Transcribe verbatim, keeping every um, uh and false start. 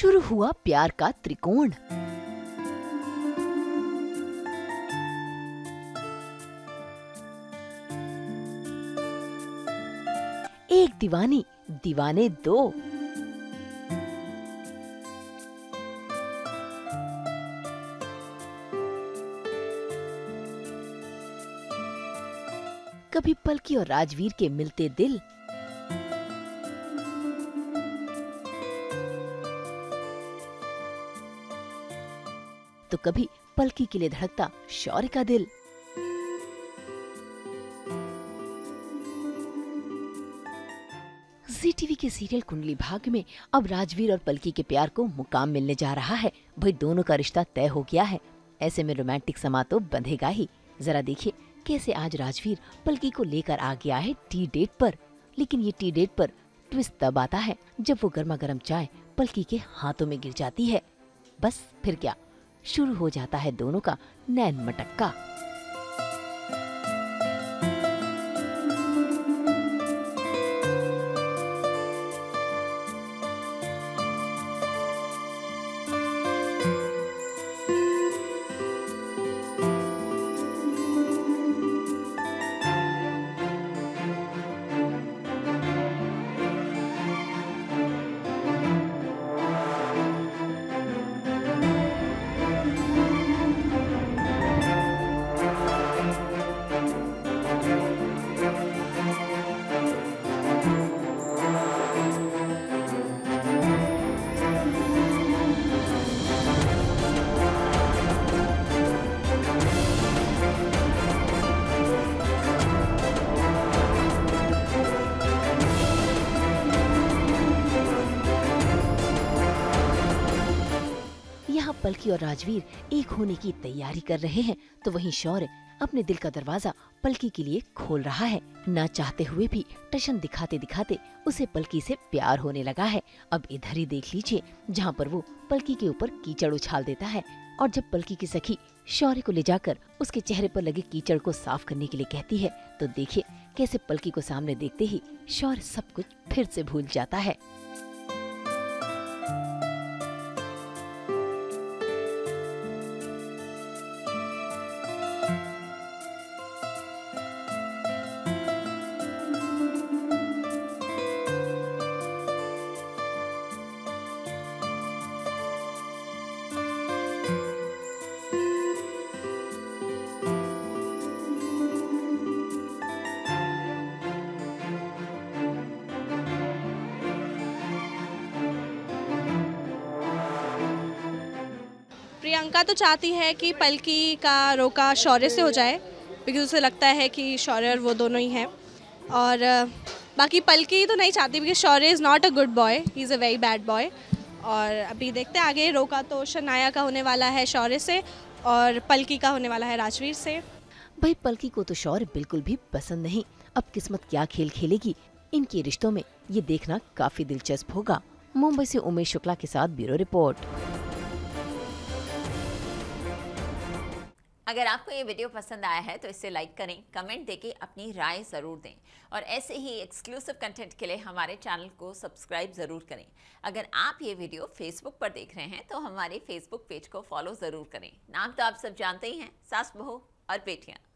शुरू हुआ प्यार का त्रिकोण। एक दीवानी, दीवाने दो। कभी पलकी और राजवीर के मिलते दिल, तो कभी पलकी के लिए धड़कता शौर्य का दिल। जी टीवी के सीरियल कुंडली भाग में अब राजवीर और पलकी के प्यार को मुकाम मिलने जा रहा है। भाई दोनों का रिश्ता तय हो गया है, ऐसे में रोमांटिक समा तो बंधेगा ही। जरा देखिए कैसे आज राजवीर पलकी को लेकर आ गया है टी डेट पर। लेकिन ये टी डेट पर ट्विस्ट तब आता है जब वो गर्मा गर्म चाय पलकी के हाथों में गिर जाती है। बस फिर क्या, शुरू हो जाता है दोनों का नैन मटक्का। पलकी और राजवीर एक होने की तैयारी कर रहे हैं, तो वहीं शौर्य अपने दिल का दरवाजा पलकी के लिए खोल रहा है। ना चाहते हुए भी टशन दिखाते दिखाते उसे पलकी से प्यार होने लगा है। अब इधर ही देख लीजिए जहाँ पर वो पलकी के ऊपर कीचड़ उछाल देता है, और जब पलकी की सखी शौर्य को ले जाकर उसके चेहरे पर लगे कीचड़ को साफ करने के लिए कहती है, तो देखिए कैसे पलकी को सामने देखते ही शौर्य सब कुछ फिर से भूल जाता है। प्रियंका तो चाहती है कि पलकी का रोका शौर्य से हो जाए, बिकॉज उसे लगता है कि शौर्य और वो दोनों ही हैं। और बाकी पलकी तो नहीं चाहती, because Shaurya is not a good boy, he is a very bad boy. और अभी देखते हैं आगे, रोका तो शनाया का होने वाला है शौर्य से, और पलकी का होने वाला है राजवीर से। भाई पलकी को तो शौर्य बिल्कुल भी पसंद नहीं। अब किस्मत क्या खेल खेलेगी इनके रिश्तों में, ये देखना काफ़ी दिलचस्प होगा। मुंबई से उमेश शुक्ला के साथ ब्यूरो रिपोर्ट। अगर आपको ये वीडियो पसंद आया है तो इसे लाइक करें, कमेंट देके अपनी राय ज़रूर दें, और ऐसे ही एक्सक्लूसिव कंटेंट के लिए हमारे चैनल को सब्सक्राइब ज़रूर करें। अगर आप ये वीडियो फेसबुक पर देख रहे हैं तो हमारे फेसबुक पेज को फॉलो ज़रूर करें। नाम तो आप सब जानते ही हैं, सास बहू और बेटियाँ।